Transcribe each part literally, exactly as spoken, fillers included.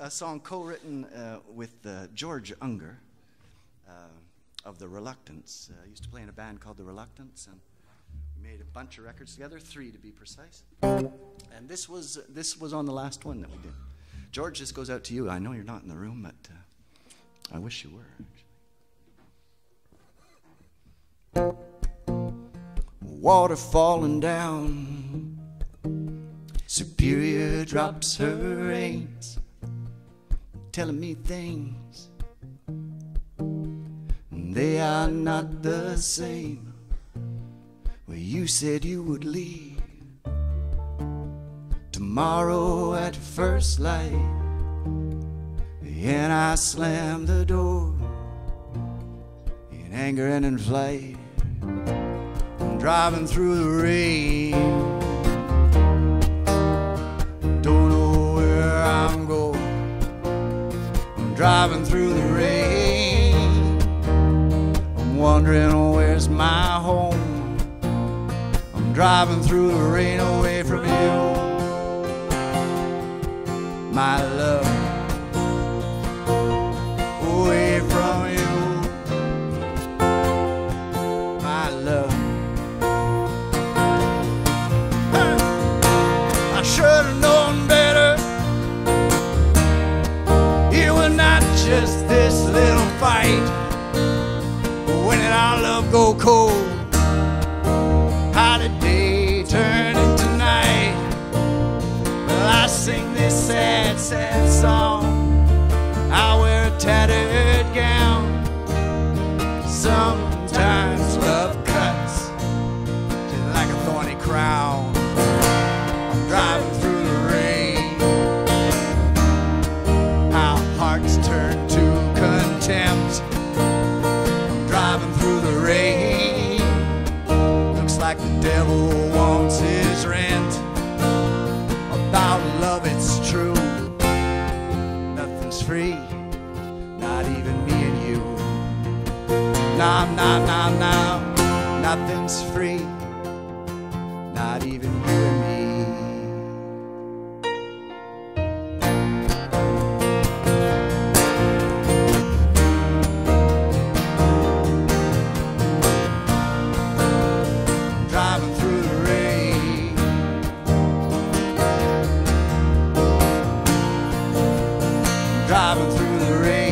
a song co-written uh, with uh, George Ungar uh, of the Reluctants. Uh, I used to play in a band called the Reluctants, and we made a bunch of records together, three to be precise. And this was uh, this was on the last one that we did. George, this goes out to you. I know you're not in the room, but uh, I wish you were, actually. Water falling down, Superior drops her reins, telling me things, and they are not the same. Well, you said you would leave tomorrow at first light, and I slammed the door in anger and in flight. Driving through the rain, don't know where I'm going. I'm driving through the rain, I'm wondering where's my home. I'm driving through the rain away from you, my love. Just this little fight. When did our love go cold? How did day turn into night? Well, I sing this sad, sad song. I wear a tattered gown. Sometimes love cuts just like a thorny crown. I'm driving through the rain. Our hearts turn contempt. I'm driving through the rain. Looks like the devil wants his rent. About love, it's true. Nothing's free, not even me and you. Nah, nah, nah, nah. Nothing's free, not even you and me. Driving through the rain. Driving through the rain.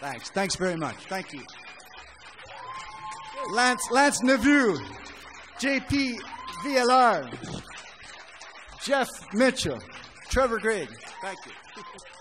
Thanks. Thanks very much. Thank you. Lance, Lance Neveu. J P Vialard, Jeff Mitchell, Trevor Grigg. Thank you.